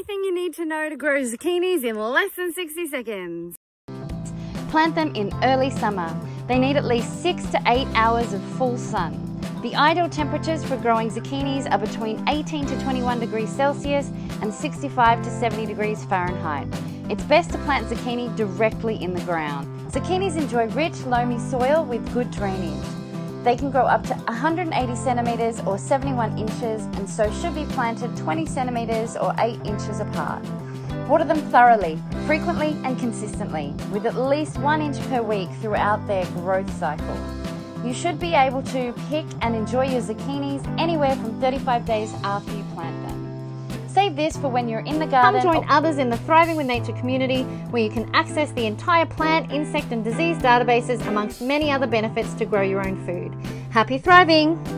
everything you need to know to grow zucchinis in less than 60 seconds. Plant them in early summer. They need at least 6 to 8 hours of full sun. The ideal temperatures for growing zucchinis are between 18 to 21 degrees Celsius and 65 to 70 degrees Fahrenheit. It's best to plant zucchini directly in the ground. Zucchinis enjoy rich, loamy soil with good drainage. They can grow up to 180 centimetres or 71 inches and so should be planted 20 centimetres or 8 inches apart. Water them thoroughly, frequently and consistently, with at least 1 inch per week throughout their growth cycle. You should be able to pick and enjoy your zucchinis anywhere from 35 days after you plant them. Save this for when you're in the garden. Come join others in the Thriving with Nature community where you can access the entire plant, insect and disease databases amongst many other benefits to grow your own food. Happy thriving!